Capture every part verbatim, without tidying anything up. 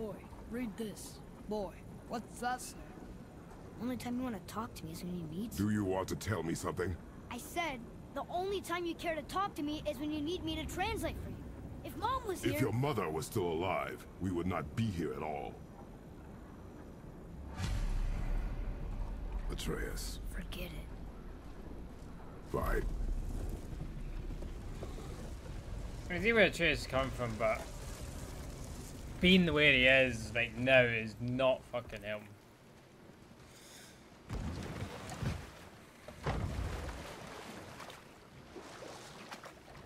Boy, read this. Boy, what's that say? Only time you want to talk to me is when you need to. Do you want to tell me something? I said, the only time you care to talk to me is when you need me to translate for you. If Mom was here... If your mother was still alive, we would not be here at all. Atreus. Forget it. Bye. I can see where Atreus is coming from, but... being the way he is, like, now is not fucking him.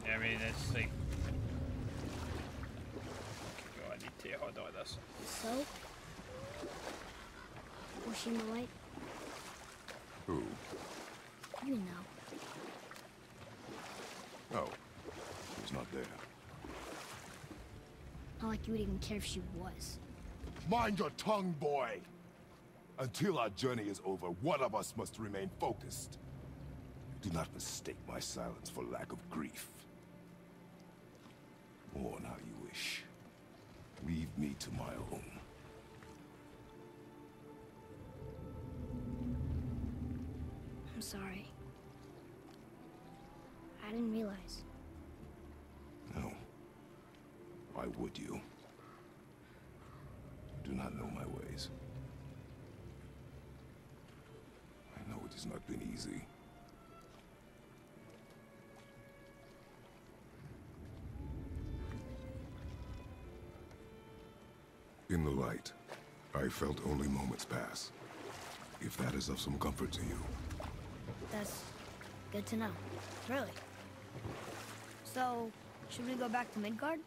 I mean, it's like... oh, I need to hold on to this. So? Washing the light? Who? You know. Oh. She's not there. Not like you would even care if she was. Mind your tongue, boy! Until our journey is over, one of us must remain focused. Do not mistake my silence for lack of grief. Mourn how you wish. Leave me to my own. I'm sorry. I didn't realize. No. Why would you? I do not know my ways. I know it has not been easy. In the light, I felt only moments pass. If that is of some comfort to you. That's good to know. Really. So, should we go back to Midgard?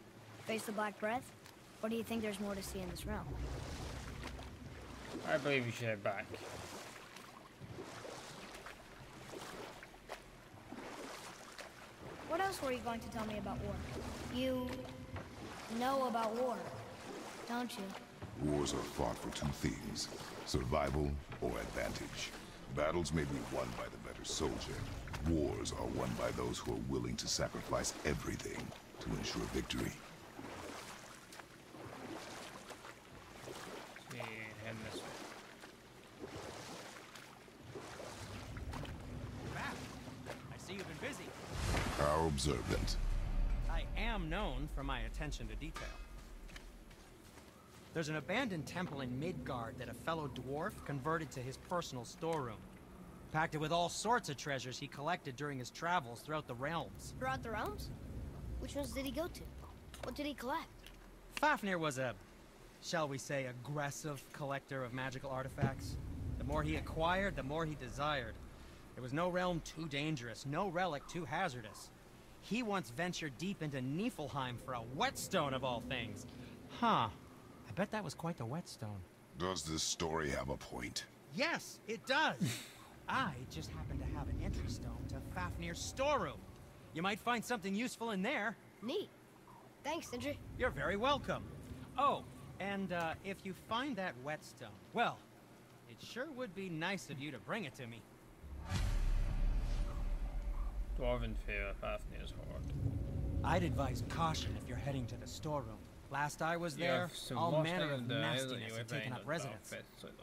Face the Black Breath? Or do you think there's more to see in this realm? I believe you should head back. What else were you going to tell me about war? You know about war. Don't you? Wars are fought for two things, survival or advantage. Battles may be won by the better soldier. Wars are won by those who are willing to sacrifice everything to ensure victory. See, head this way. Back. I see you've been busy. How observant. I am known for my attention to detail. There's an abandoned temple in Midgard that a fellow dwarf converted to his personal storeroom. Packed it with all sorts of treasures he collected during his travels throughout the realms. Throughout the realms? Which ones did he go to? What did he collect? Fafnir was a, shall we say, aggressive collector of magical artifacts. The more he acquired, the more he desired. There was no realm too dangerous, no relic too hazardous. He once ventured deep into Niflheim for a whetstone of all things. Huh. I bet that was quite the whetstone. Does this story have a point? Yes, it does. I just happen to have an entry stone to Fafnir's storeroom. You might find something useful in there. Neat. Thanks, Sindri. You're very welcome. Oh, and uh, if you find that whetstone, well, it sure would be nice of you to bring it to me. Dwarven fear of Fafnir's hoard. I'd advise caution if you're heading to the storeroom. Last I was there, yeah, all manner of nastiness had taken up residence.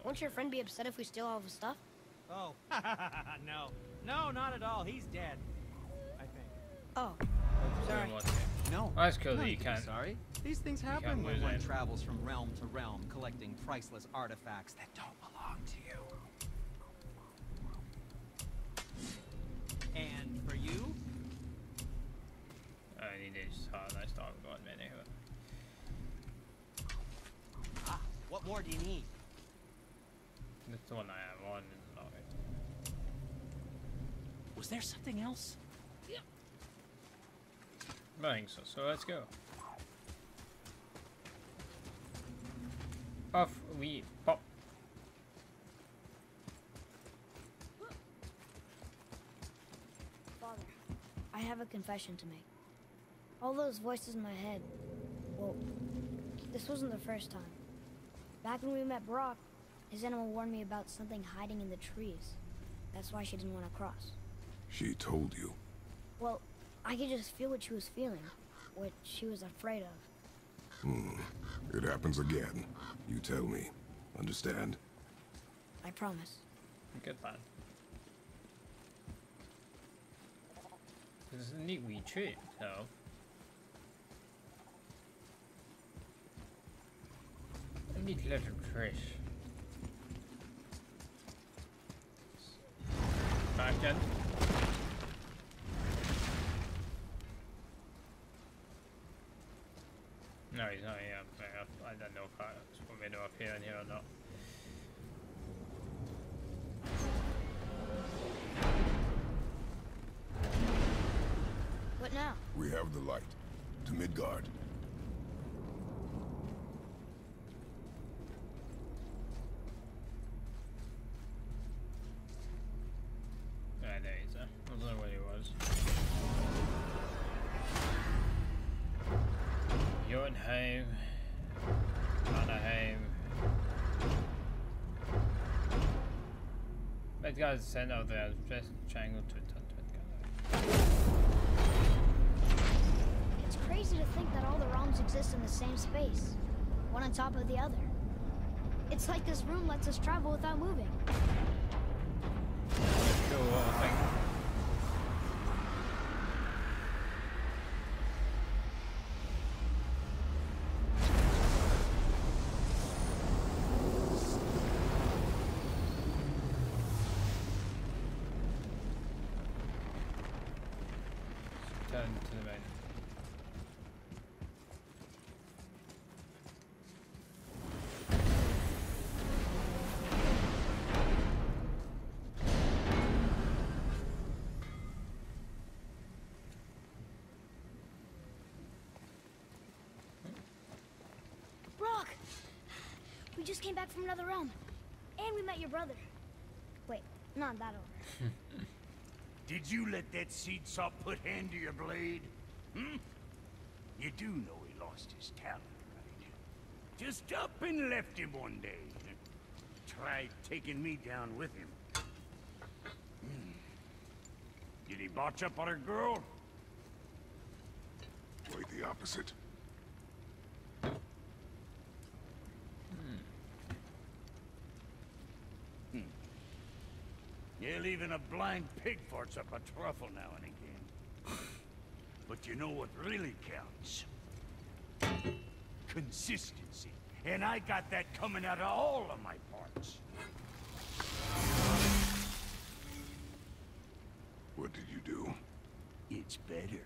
Won't your friend be upset if we steal all of his stuff? Oh, no. No, not at all. He's dead, I think. Oh. Sorry. No, that's cool that you can't. Sorry. These things happen when one travels from realm to realm, collecting priceless artifacts that don't belong to you. And for you? I need this hard. I still haven't got many of it. What more do you need? That's the one I am on. Was there something else? Yeah. I think so. So let's go. Off we pop. Father, I have a confession to make. All those voices in my head. Well, this wasn't the first time. Back when we met Brock, his animal warned me about something hiding in the trees. That's why she didn't want to cross. She told you? Well, I could just feel what she was feeling, what she was afraid of. Hmm. It happens again. You tell me. Understand? I promise. Good lad. This is a neat wee trip, though. I need to let him fresh. Back then. No, he's not here. I don't know if I want me to up here and here or not. What now? We have the light to Midgard. Right, there he is. I don't know where he was. Yonheim. Vanaheim. Midgard is sent out there. Press triangle to return to Midgard. It's crazy to think that all the realms exist in the same space, one on top of the other. It's like this room lets us travel without moving. Cool little thing. Brock! We just came back from another realm. And we met your brother. Wait, not that over. Did you let that seed saw put hand to your blade? Hmm? You do know he lost his talent, right? Just up and left him one day. Tried taking me down with him. Hmm. Did he botch up on a girl? Quite the opposite. Hell, even a blind pig farts up a truffle now and again. But you know what really counts? Consistency. And I got that coming out of all of my parts. What did you do? It's better.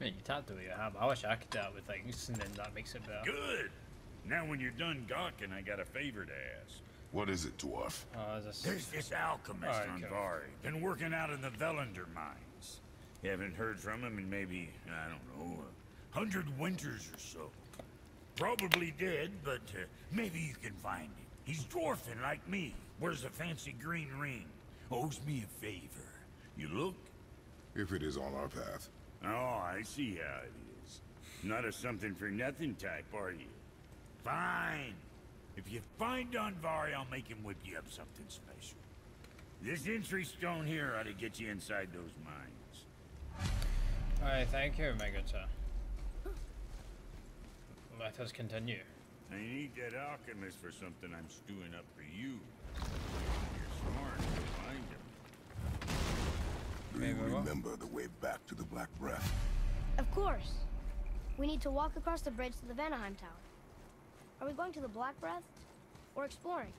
Man, you can't do what you have. I wish I could do that with things, and then that makes it better. Good! Now when you're done gawking, I got a favor to ask. What is it, dwarf? Uh, this... There's this alchemist right, on Vari. Been working out in the Velander mines. You haven't heard from him in maybe, I don't know, a hundred winters or so. Probably dead, but uh, maybe you can find him. He's dwarfing like me. Wears a fancy green ring. Owes me a favor. You look? If it is on our path. Oh, I see how it is. Not a something-for-nothing type, are you? Fine. If you find Donvari, I'll make him whip you up something special. This entry stone here ought to get you inside those mines. Alright, thank you, my good sir. Let us continue. I need that alchemist for something I'm stewing up for you. You're smart, you'll find him. Do you remember the way back to the Black Breath? Of course. We need to walk across the bridge to the Vanaheim Tower. Are we going to the Black Breath or exploring?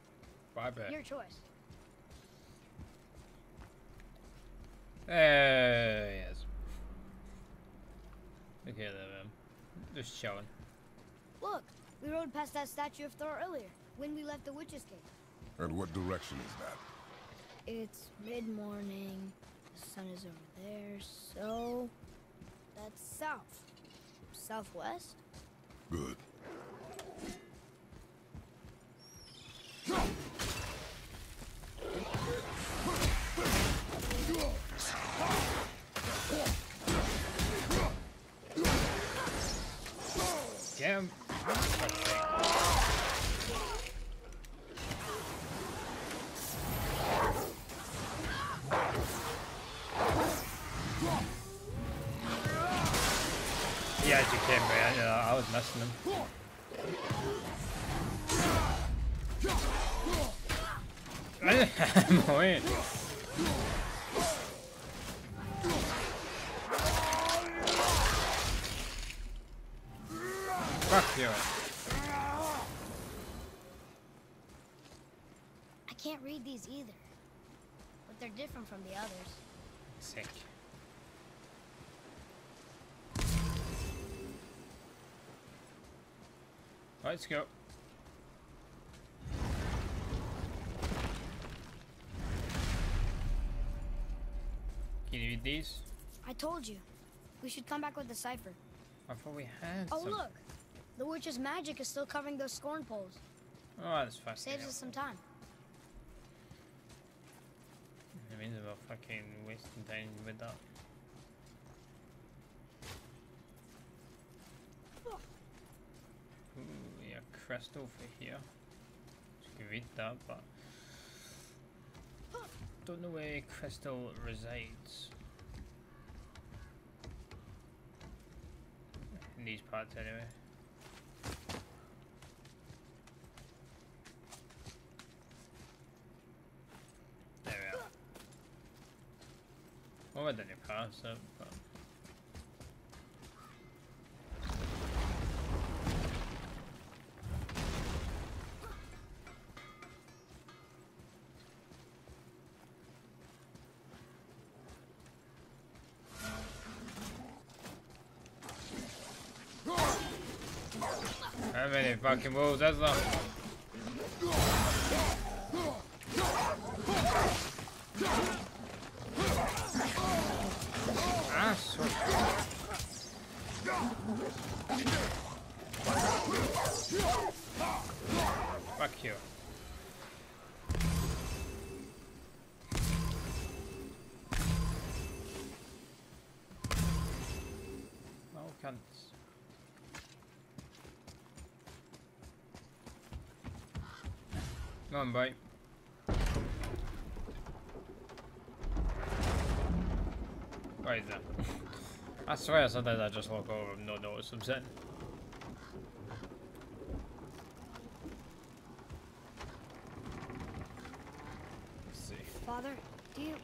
Bye, bet. Your choice. Uh, yes. Look here, there, man. Just showing. Look, we rode past that statue of Thor earlier when we left the Witch's Cave. And what direction is that? It's mid-morning. The sun is over there, so that's south, southwest. Good. Damn. Yeah, as you came, man. You know, I was messing him. I didn't have no way. Fuck you. I can't read these either, but they're different from the others. Sick. Let's go. Can you read these? I told you. We should come back with the cipher. I thought we had Oh, some. Look! The witch's magic is still covering those scorn poles. Oh, that's fascinating. Saves us some time. That means we're fucking wasting time with that. Ooh, yeah, crest over here. You can read that, but don't know where crystal resides. In these parts, anyway. There we are. Well, we're done your pass up, but. How many fucking wolves? That's not. Ah, so. Fuck you. No cunts. Come on, bite. Where is that? I swear sometimes I just walk over and don't notice I'm sitting. Let's see. Father, do you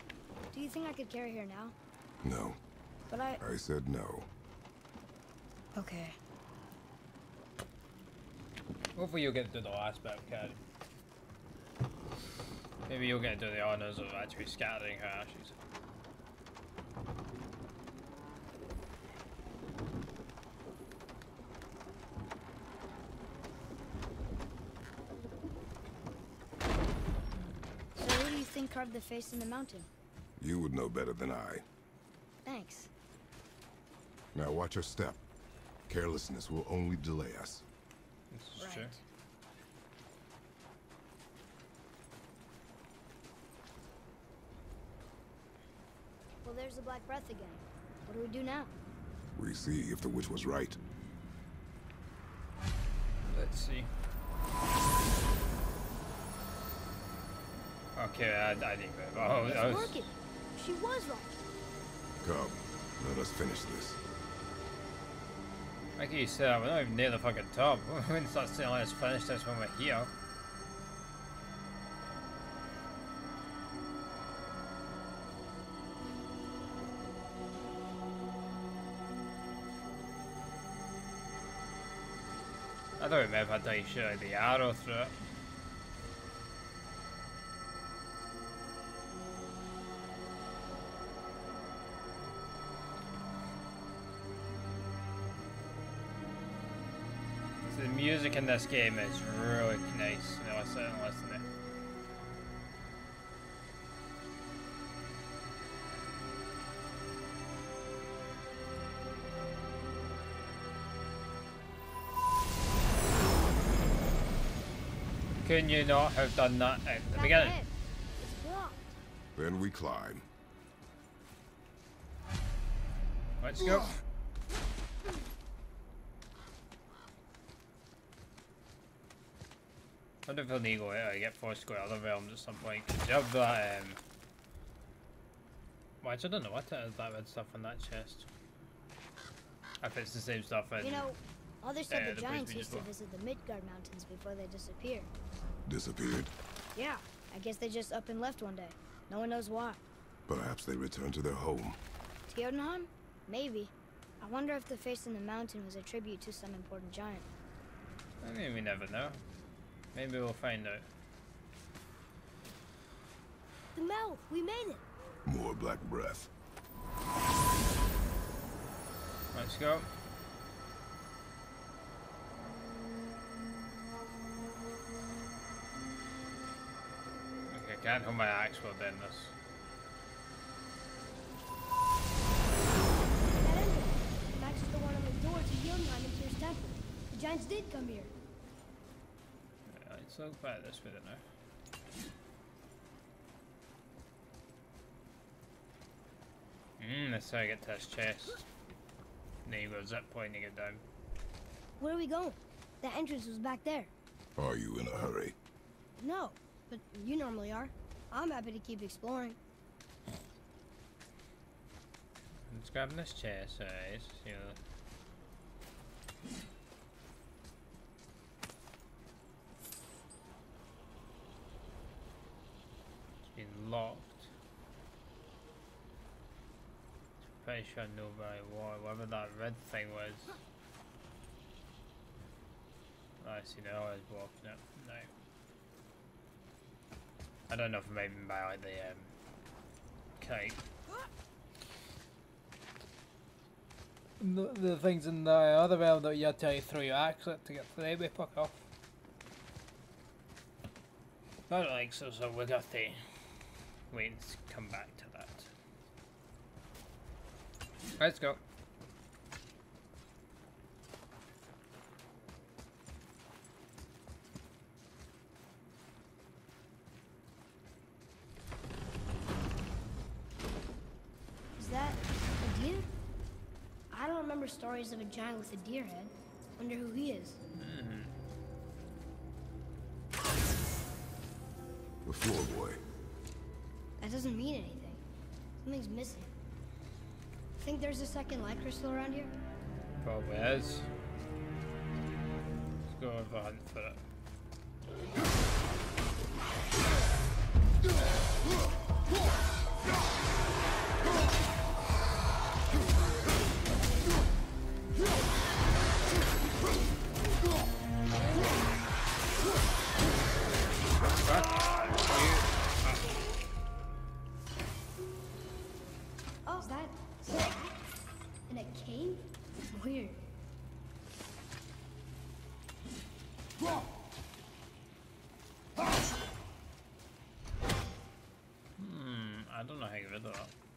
do you think I could carry her now? No. But I I said no. Okay. Hopefully you'll get to the last bit of carrying. Maybe you'll get to the honors of actually scattering her ashes. So who do you think carved the face in the mountain? You would know better than I. Thanks. Now watch your step. Carelessness will only delay us. This is right. True. There's the black breath again. What do we do now? We see if the witch was right. Let's see. Okay, I, I didn't. Oh, it's I was... working. She was right. Come, let us finish this. Like you said, we're not even near the fucking top. We're gonna start saying let's finish this when we're here. I don't remember if I thought you should have the arrow through it. So the music in this game is really nice. No, I certainly listen to it. Can you not have done that at the That's beginning? It. It's blocked. Then we climb. Let's go. I wonder if it'll need to go out. I get forced to go to other realms at some point. Cause you have that, um... well, I don't know what it is, that red stuff on that chest. If it's the same stuff, and, you know, others said uh, the giants used to visit the Midgard mountains before they disappeared. Disappeared? Yeah, I guess they just up and left one day. No one knows why. Perhaps they returned to their home. To Jotunheim? Maybe. I wonder if the face in the mountain was a tribute to some important giant. I mean, we never know. Maybe we'll find out. The mouth! We made it! More black breath. Let's go. Okay, I can't hold my axe while doing this. That ended. That's the one on the door to Yonheim and Tyr's temple. The giants did come here. Right, let's look back this way now. Mmm, that's how I get to his chest. And then you go zip pointing it down. Where are we going? The entrance was back there. Are you in a hurry? No, but you normally are. I'm happy to keep exploring. I'm just grabbing this chest, so it's, you know. It's been locked. Pretty sure I know where I was, whatever that red thing was. I see now I was walking up. No. I don't know if I'm aiming by like the um cake. The, the things in the other realm that you had to throw your axe at to get through, they fuck off. Not like so, so we're gonna have to wait to come back to that. Let's go. Is that a deer? I don't remember stories of a giant with a deer head. Wonder who he is. Mm-hmm. The floor boy. That doesn't mean anything. Something's missing. Think there's a second light crystal around here? Probably is. Let's go over and hunt for it. Oh, is that? In a cave? Weird. Hmm, I don't know how you read that.